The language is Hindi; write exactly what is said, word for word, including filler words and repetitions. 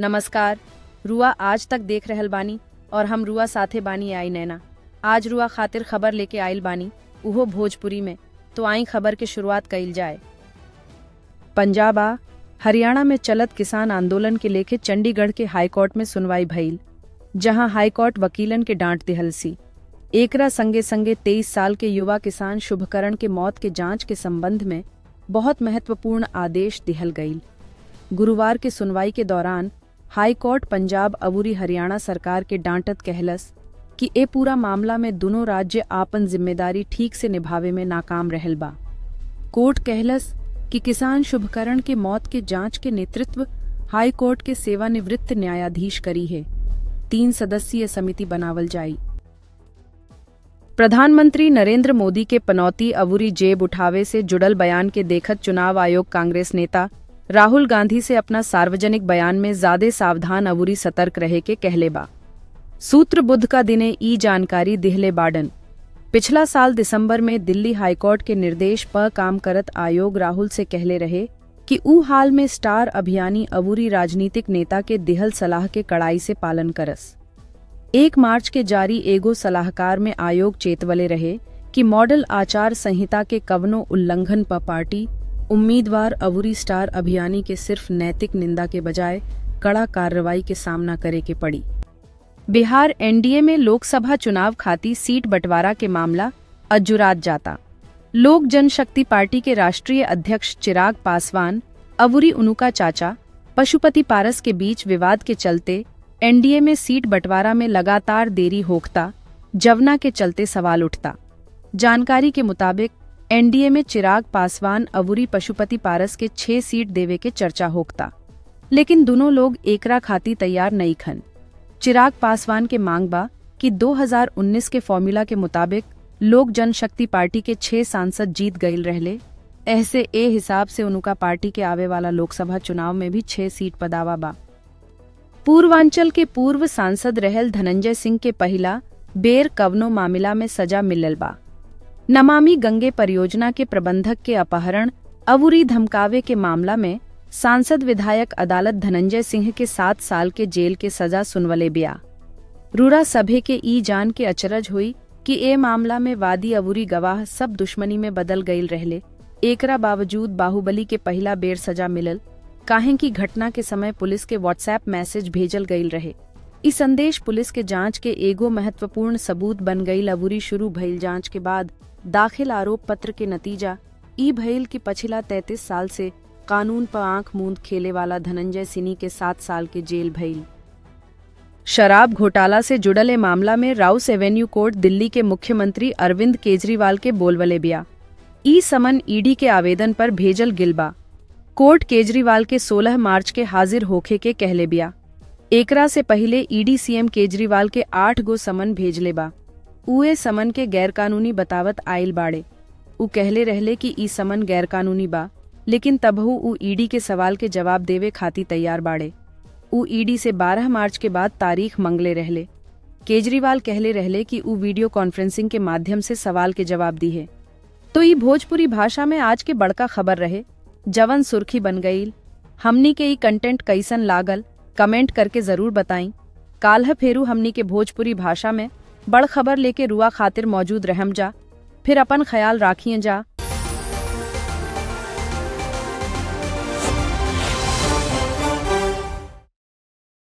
नमस्कार। रुआ आज तक देख रहल बानी और हम रुआ साथे बानी आई नैना। आज रुआ खातिर खबर लेके आइल बानी, उहो भोजपुरी में। तो आई खबर के शुरुआत कइल जाए। पंजाब आ हरियाणा में चलत किसान आंदोलन के लेके चंडीगढ़ के हाईकोर्ट में सुनवाई भइल, जहां हाईकोर्ट वकीलन के डांट दिहलसी। एकरा संगे संगे तेईस साल के युवा किसान शुभकरण के मौत के जांच के संबंध में बहुत महत्वपूर्ण आदेश दिहल गइल। गुरुवार के सुनवाई के दौरान हाई कोर्ट पंजाब अबूरी हरियाणा सरकार के डांटत कहलस कि ए पूरा मामला में दोनों राज्य आपन जिम्मेदारी ठीक से निभावे में नाकाम रहल बा। कोर्ट कहलस कि किसान शुभकरण के मौत के जांच के नेतृत्व हाई कोर्ट के सेवानिवृत्त न्यायाधीश करी है। तीन सदस्यीय समिति बनावल जाई। प्रधानमंत्री नरेंद्र मोदी के पनौती अबूरी जेब उठावे से जुड़ल बयान के देखत चुनाव आयोग कांग्रेस नेता राहुल गांधी से अपना सार्वजनिक बयान में ज्यादा सावधान अबूरी सतर्क रहे के कहले बा। सूत्र बुध का दिने ई जानकारी दिहले बाडन। पिछला साल दिसंबर में दिल्ली हाईकोर्ट के निर्देश पर काम करत आयोग राहुल से कहले रहे कि ऊ हाल में स्टार अभियानी अबूरी राजनीतिक नेता के दिहल सलाह के कड़ाई से पालन करस। एक मार्च के जारी एगो सलाहकार में आयोग चेतवले रहे कि मॉडल आचार संहिता के कवनो उल्लंघन पर पार्टी उम्मीदवार अबूरी स्टार अभियानी के सिर्फ नैतिक निंदा के बजाय कड़ा कार्रवाई के सामना करे के पड़ी। बिहार एनडीए में लोकसभा चुनाव खाती सीट बंटवारा के मामला अजुरात जाता। लोक जनशक्ति पार्टी के राष्ट्रीय अध्यक्ष चिराग पासवान अबूरी उनुका चाचा पशुपति पारस के बीच विवाद के चलते एनडीए में सीट बंटवारा में लगातार देरी होखता, जवना के चलते सवाल उठता। जानकारी के मुताबिक एनडीए में चिराग पासवान अबूरी पशुपति पारस के छह सीट देवे के चर्चा होखता, लेकिन दोनों लोग एकरा खाती तैयार नहीं खन। चिराग पासवान के मांग बा कि दो हज़ार उन्नीस के फॉर्मूला के मुताबिक लोक जनशक्ति पार्टी के छह सांसद जीत गइल रहले, ऐसे ए हिसाब से उनका पार्टी के आवे वाला लोकसभा चुनाव में भी छह सीट पर दावा बा। पूर्वांचल के पूर्व सांसद रहल धनंजय सिंह के पहला बेर कवनो मामला में सजा मिलल बा। नमामी गंगे परियोजना के प्रबंधक के अपहरण अबूरी धमकावे के मामला में सांसद विधायक अदालत धनंजय सिंह के सात साल के जेल के सजा सुनवले बिया। रुरा सभे के ई जान के अचरज हुई कि ए मामला में वादी अबूरी गवाह सब दुश्मनी में बदल गइल रहले, एकरा बावजूद बाहुबली के पहला बेर सजा मिलल, काहें कि घटना के समय पुलिस के व्हाट्सएप मैसेज भेजल गइल रहे। ई संदेश पुलिस के जांच के एगो महत्वपूर्ण सबूत बन गइल। अबूरी शुरू भइल जांच के बाद दाखिल आरोप पत्र के नतीजा ई भइल कि पछिला तैंतीस साल से कानून पर आंख मूंद खेले वाला धनंजय सिन्हा के सात साल के जेल भइल। शराब घोटाला से जुड़ले मामला में राउस एवेन्यू कोर्ट दिल्ली के मुख्यमंत्री अरविंद केजरीवाल के बोलवले बिया। ई समन ईडी के आवेदन पर भेजल गिलबा। कोर्ट केजरीवाल के सोलह मार्च के हाजिर होखे के कहले बिया। एकरा से पहले ईडी सीएम केजरीवाल के आठ गो समन भेजले बा। उए समन के गैरकानूनी बतावत आइल बाड़े। उ कहले रहले कि ई समन गैरकानूनी बा, लेकिन तबहू उ ईडी के सवाल के जवाब देवे खाती तैयार बाड़े। उ ईडी से बारह मार्च के बाद तारीख मंगले रहले। केजरीवाल कहले रहले कि उ वीडियो कॉन्फ्रेंसिंग के माध्यम से सवाल के जवाब दी है। तो ई भोजपुरी भाषा में आज के बड़का खबर रहे, जवन सुर्खी बन गईल। हमनी के ई कंटेंट कैसन लागल कमेंट करके जरूर बताई। काल्ह फेरू हमनी के भोजपुरी भाषा में बड़ खबर लेके रुआ खातिर मौजूद रहम जा। फिर अपन ख्याल राखिए जा।